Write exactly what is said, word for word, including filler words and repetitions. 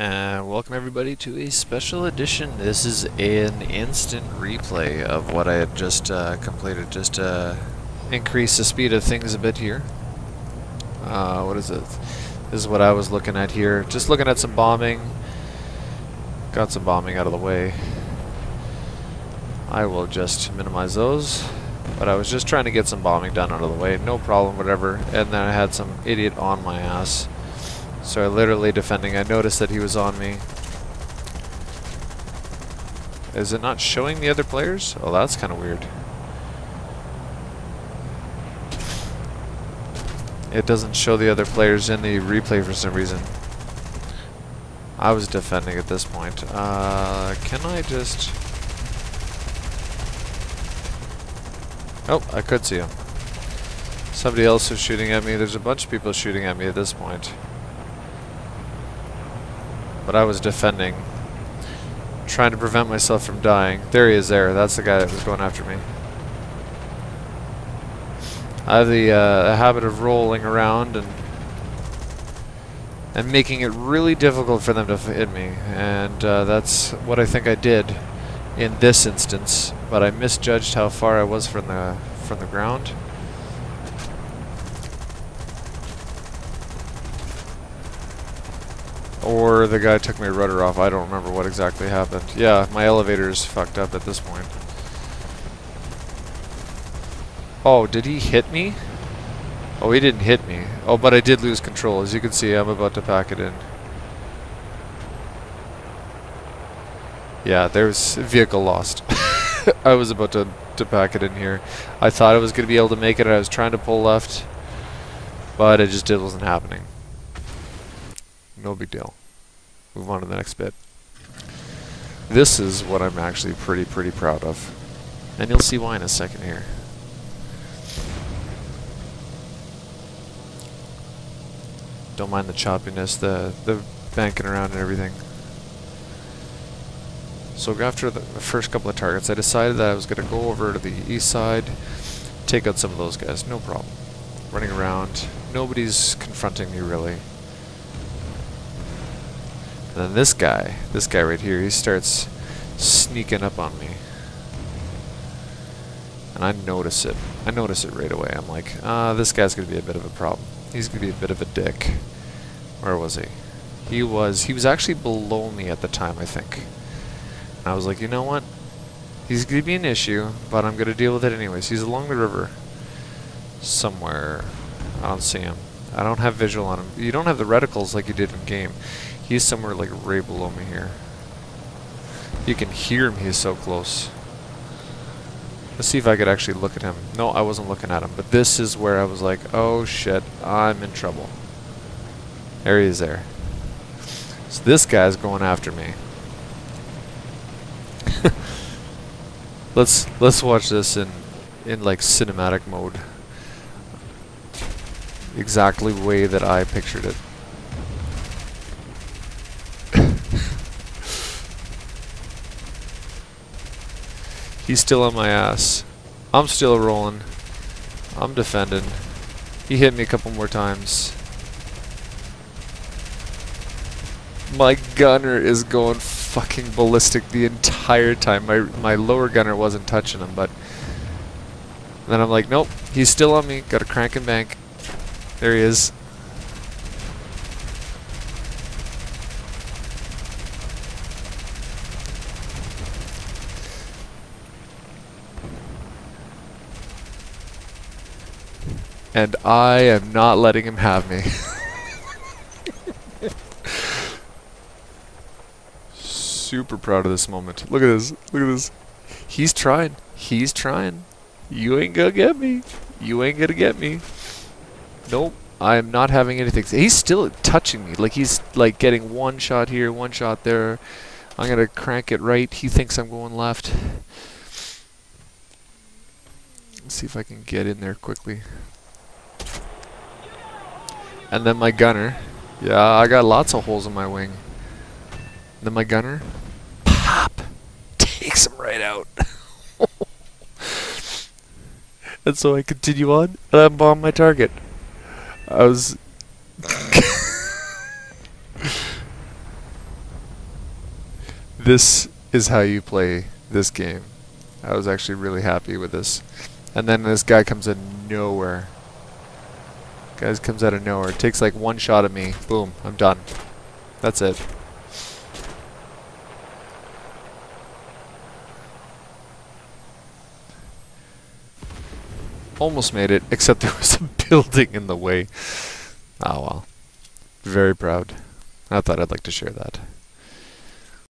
Uh, welcome everybody to a special edition. This is an instant replay of what I had just uh, completed. Just uh, increase the speed of things a bit here. Uh, what is it? This is what I was looking at here. Just looking at some bombing. Got some bombing out of the way. I will just minimize those. But I was just trying to get some bombing done out of the way. No problem, whatever. And then I had some idiot on my ass. So I literally defending. I noticed that he was on me. Is it not showing the other players? Oh, that's kind of weird. It doesn't show the other players in the replay for some reason. I was defending at this point. Uh, can I just... Oh, I could see him. Somebody else is shooting at me. There's a bunch of people shooting at me at this point. But I was defending, trying to prevent myself from dying. There he is there. That's the guy that was going after me. I have the uh, habit of rolling around and and making it really difficult for them to hit me. And uh, that's what I think I did in this instance. But I misjudged how far I was from the from the ground. Or the guy took my rudder off. I don't remember what exactly happened. Yeah, my elevator is fucked up at this point. Oh, did he hit me? Oh, he didn't hit me. Oh, but I did lose control. As you can see, I'm about to pack it in. Yeah, there's a vehicle lost. I was about to, to pack it in here. I thought I was going to be able to make it. I was trying to pull left. But it just it wasn't happening. No big deal. Move on to the next bit. This is what I'm actually pretty, pretty proud of. And you'll see why in a second here. Don't mind the choppiness, the, the banking around and everything. So after the first couple of targets, I decided that I was going to go over to the east side, take out some of those guys, no problem. Running around, nobody's confronting me really. And then this guy, this guy right here, he starts sneaking up on me. And I notice it. I notice it right away. I'm like, ah, uh, this guy's going to be a bit of a problem. He's going to be a bit of a dick. Where was he? He was, he was actually below me at the time, I think. And I was like, you know what? He's going to be an issue, but I'm going to deal with it anyways. He's along the river somewhere. I don't see him. I don't have visual on him. You don't have the reticles like you did in game. He's somewhere like right below me here. You can hear him, he's so close. Let's see if I could actually look at him. No, I wasn't looking at him, but this is where I was like, oh shit, I'm in trouble. There he is there. So this guy's going after me. let's let's watch this in in like cinematic mode. Exactly the way that I pictured it. He's still on my ass. I'm still rolling. I'm defending. He hit me a couple more times. My gunner is going fucking ballistic the entire time. My my lower gunner wasn't touching him, but then I'm like, nope, he's still on me. Gotta crank and bank. There he is. And I am not letting him have me. Super proud of this moment. Look at this. Look at this. He's trying. He's trying. You ain't gonna get me. You ain't gonna get me. Nope. I am not having anything. He's still touching me. Like he's like getting one shot here, one shot there. I'm gonna crank it right. He thinks I'm going left. Let's see if I can get in there quickly. And then my gunner. Yeah, I got lots of holes in my wing. And then my gunner. Pop! Takes him right out. And so I continue on, and I bomb my target. I was... this is how you play this game. I was actually really happy with this. And then this guy comes out of nowhere. Guys comes out of nowhere. It takes like one shot at me. Boom, I'm done. That's it. Almost made it, except there was a building in the way. Oh well. Very proud. I thought I'd like to share that.